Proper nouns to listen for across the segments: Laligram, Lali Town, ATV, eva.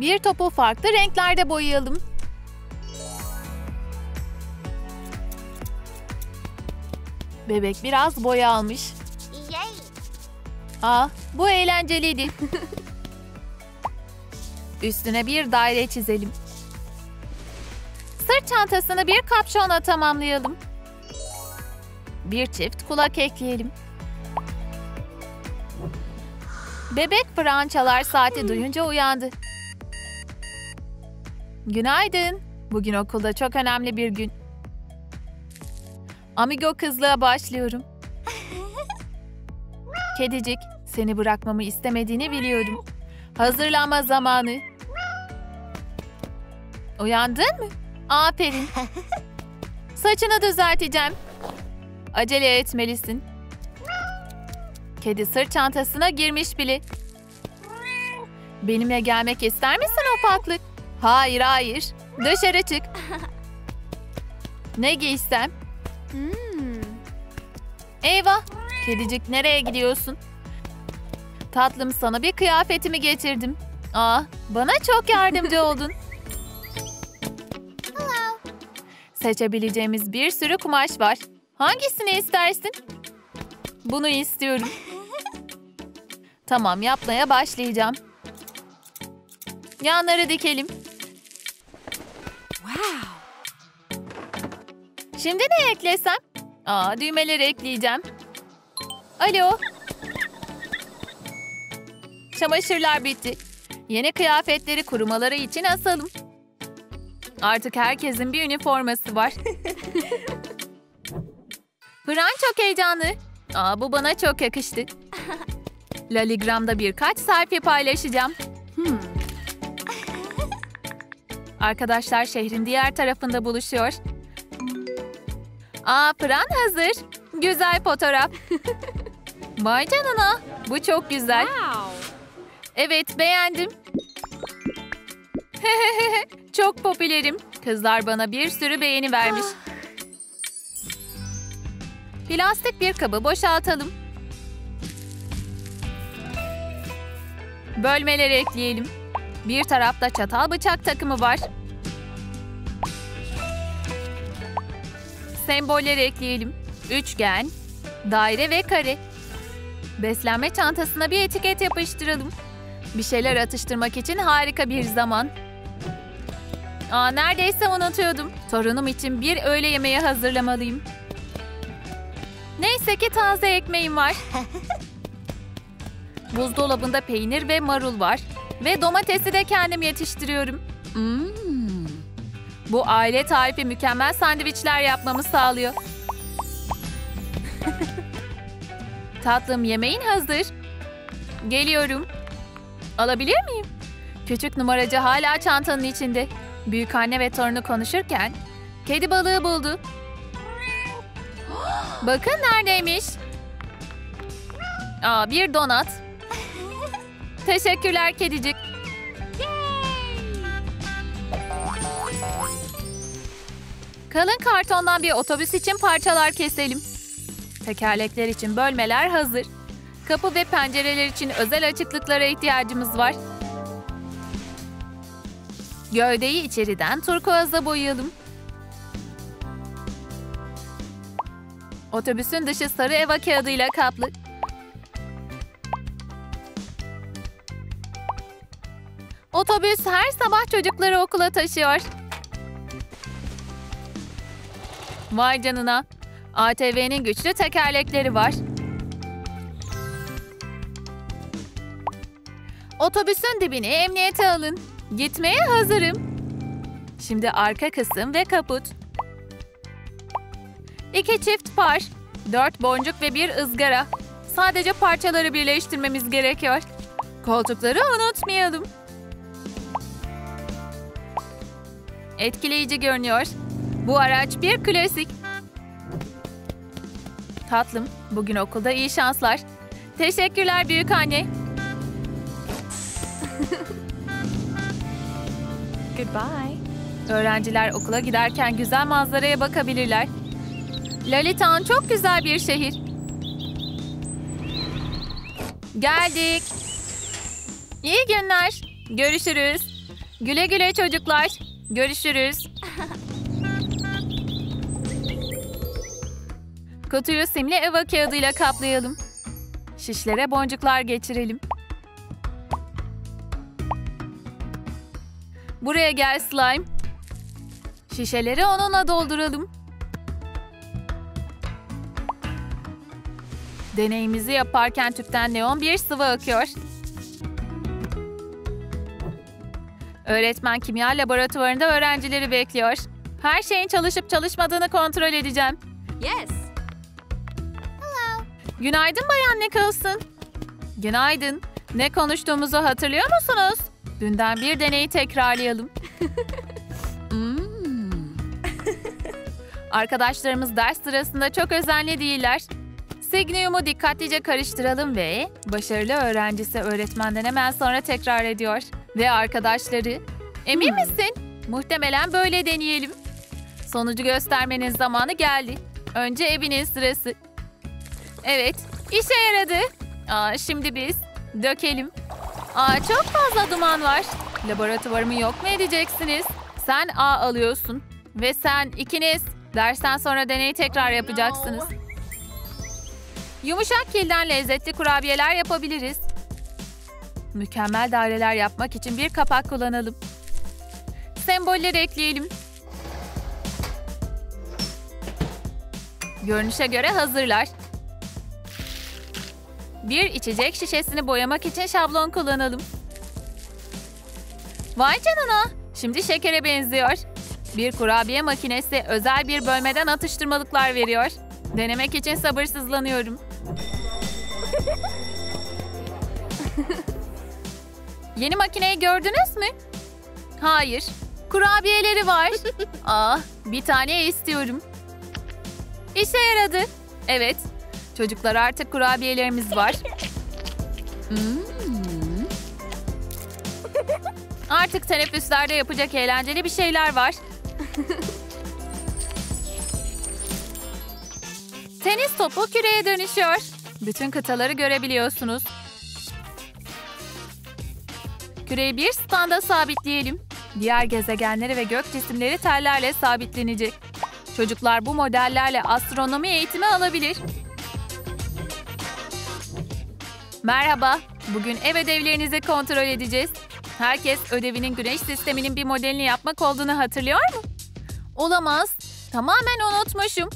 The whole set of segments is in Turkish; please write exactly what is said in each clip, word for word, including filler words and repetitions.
Bir topu farklı renklerde boyayalım. Bebek biraz boya almış. Aa, bu eğlenceliydi. Üstüne bir daire çizelim. Sırt çantasını bir kapşonla tamamlayalım. Bir çift kulak ekleyelim. Bebek francalar saati duyunca uyandı. Günaydın. Bugün okulda çok önemli bir gün. Amigo kızlığa başlıyorum. Kedicik, seni bırakmamı istemediğini biliyorum. Hazırlanma zamanı. Uyandın mı? Aferin. Saçını düzelteceğim. Acele etmelisin. Kedi sırt çantasına girmiş bile. Benimle gelmek ister misin ufaklık? Hayır hayır. Dışarı çık. Ne giysem? Hmm. Eyvah. Kedicik nereye gidiyorsun? Tatlım, sana bir kıyafetimi getirdim. Aa, bana çok yardımcı oldun. Hello. Seçebileceğimiz bir sürü kumaş var. Hangisini istersin? Bunu istiyorum. Tamam, yapmaya başlayacağım. Yanları dikelim. Wow. Şimdi ne eklesem? Aa, düğmeleri ekleyeceğim. Alo. Çamaşırlar bitti. Yeni kıyafetleri kurumaları için asalım. Artık herkesin bir üniforması var. Fran çok heyecanlı. Aa, bu bana çok yakıştı. Laligram'da birkaç selfie paylaşacağım. Hmm. Arkadaşlar şehrin diğer tarafında buluşuyor. Aa, Fran hazır. Güzel fotoğraf. Vay canına. Bu çok güzel. Wow. Evet, beğendim. Çok popülerim. Kızlar bana bir sürü beğeni vermiş. Plastik bir kabı boşaltalım. Bölmeleri ekleyelim. Bir tarafta çatal bıçak takımı var. Sembolleri ekleyelim. Üçgen, daire ve kare. Beslenme çantasına bir etiket yapıştıralım. Bir şeyler atıştırmak için harika bir zaman. Aa, neredeyse unutuyordum. Torunum için bir öğle yemeği hazırlamalıyım. Neyse ki taze ekmeğim var. Buzdolabında peynir ve marul var. Ve domatesi de kendim yetiştiriyorum. Hmm. Bu aile tarifi mükemmel sandviçler yapmamı sağlıyor. Tatlım, yemeğin hazır. Geliyorum. Alabilir miyim? Küçük numaracı hala çantanın içinde. Büyükanne ve torunu konuşurken kedi balığı buldu. Bakın neredeymiş. Aa, bir donat. Teşekkürler kedicik. Kalın kartondan bir otobüs için parçalar keselim. Tekerlekler için bölmeler hazır. Kapı ve pencereler için özel açıklıklara ihtiyacımız var. Gövdeyi içeriden turkuazla boyayalım. Otobüsün dışı sarı eva kağıdıyla kaplı. Otobüs her sabah çocukları okula taşıyor. Vay canına. A T V'nin güçlü tekerlekleri var. Otobüsün dibini emniyete alın. Gitmeye hazırım. Şimdi arka kısım ve kaput. İki çift far, dört boncuk ve bir ızgara. Sadece parçaları birleştirmemiz gerekiyor. Koltukları unutmayalım. Etkileyici görünüyor. Bu araç bir klasik. Tatlım, bugün okulda iyi şanslar. Teşekkürler büyük anne. Goodbye. Öğrenciler okula giderken güzel manzaraya bakabilirler. Lali Town çok güzel bir şehir. Geldik. İyi günler. Görüşürüz. Güle güle çocuklar. Görüşürüz. Kutuyu simli eva kağıdıyla kaplayalım. Şişlere boncuklar geçirelim. Buraya gel slime. Şişeleri onunla dolduralım. Deneyimizi yaparken tüpten neon bir sıvı akıyor. Öğretmen kimya laboratuvarında öğrencileri bekliyor. Her şeyin çalışıp çalışmadığını kontrol edeceğim. Yes. Hello. Günaydın Bayan Nicholson. Günaydın. Ne konuştuğumuzu hatırlıyor musunuz? Dünden bir deneyi tekrarlayalım. hmm. Arkadaşlarımız ders sırasında çok özenli değiller. Signium'u dikkatlice karıştıralım ve başarılı öğrencisi öğretmenden hemen sonra tekrar ediyor. Ve arkadaşları, emin misin? Muhtemelen böyle deneyelim. Sonucu göstermenin zamanı geldi. Önce evinin sırası. Evet, işe yaradı. Aa, şimdi biz dökelim. Aa, çok fazla duman var. Laboratuvarımı yok mu edeceksiniz? Sen A alıyorsun. Ve sen ikiniz dersten sonra deneyi tekrar yapacaksınız. Yumuşak kilden lezzetli kurabiyeler yapabiliriz. Mükemmel daireler yapmak için bir kapak kullanalım. Sembolleri ekleyelim. Görünüşe göre hazırlar. Bir içecek şişesini boyamak için şablon kullanalım. Vay canına! Şimdi şekere benziyor. Bir kurabiye makinesi özel bir bölmeden atıştırmalıklar veriyor. Denemek için sabırsızlanıyorum. Yeni makineyi gördünüz mü? Hayır. Kurabiyeleri var. Aa, bir tane istiyorum. İşe yaradı. Evet. Çocuklar artık kurabiyelerimiz var. Hmm. Artık teneffüslerde yapacak eğlenceli bir şeyler var. Tenis topu küreye dönüşüyor. Bütün kıtaları görebiliyorsunuz. Küreyi bir standa sabitleyelim. Diğer gezegenleri ve gök cisimleri tellerle sabitlenecek. Çocuklar bu modellerle astronomi eğitimi alabilir. Merhaba, bugün ev ödevlerinizi kontrol edeceğiz. Herkes ödevinin güneş sisteminin bir modelini yapmak olduğunu hatırlıyor mu? Olamaz, tamamen unutmuşum.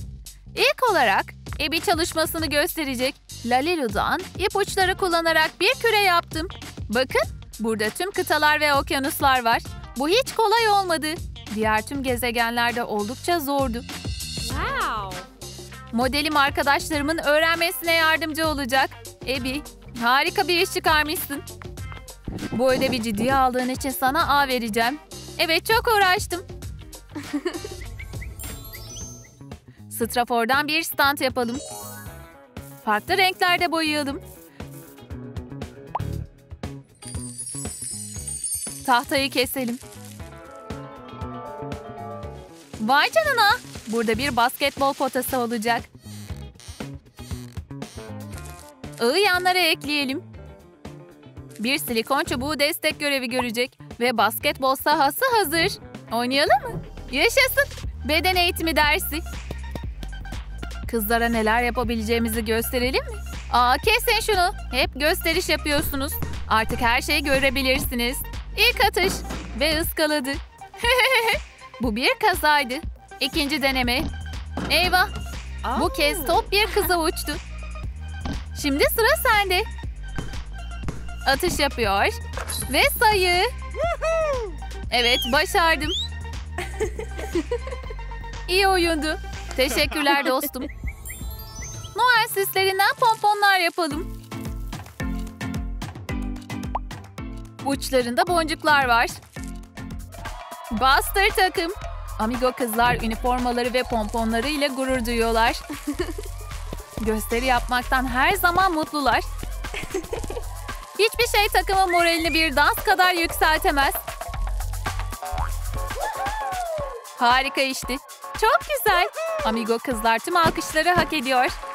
İlk olarak ebi çalışmasını gösterecek. Lalilu'dan ipuçları kullanarak bir küre yaptım. Bakın. Burada tüm kıtalar ve okyanuslar var. Bu hiç kolay olmadı. Diğer tüm gezegenlerde oldukça zordu. Wow. Modelim arkadaşlarımın öğrenmesine yardımcı olacak. Abby, harika bir iş çıkarmışsın. Bu ödevi ciddiye aldığın için sana A vereceğim. Evet, çok uğraştım. Strafor'dan bir stand yapalım. Farklı renklerde boyayalım. Tahtayı keselim. Vay canına! Burada bir basketbol potası olacak. Iğı yanlara ekleyelim. Bir silikon çubuğu destek görevi görecek. Ve basketbol sahası hazır. Oynayalım mı? Yaşasın! Beden eğitimi dersi. Kızlara neler yapabileceğimizi gösterelim mi? Aa, kesin şunu. Hep gösteriş yapıyorsunuz. Artık her şeyi görebilirsiniz. İlk atış ve ıskaladı. Bu bir kazaydı. İkinci deneme. Eyvah! Aa. Bu kez top bir kıza uçtu. Şimdi sıra sende. Atış yapıyor. Ve sayı. Evet, başardım. İyi oyundu. Teşekkürler dostum. Noel süslerinden pomponlar yapalım. Uçlarında boncuklar var. Buster takım. Amigo kızlar üniformaları ve pomponları ile gurur duyuyorlar. Gösteri yapmaktan her zaman mutlular. Hiçbir şey takımın moralini bir dans kadar yükseltemez. Harika işti. Çok güzel. Amigo kızlar tüm alkışları hak ediyor.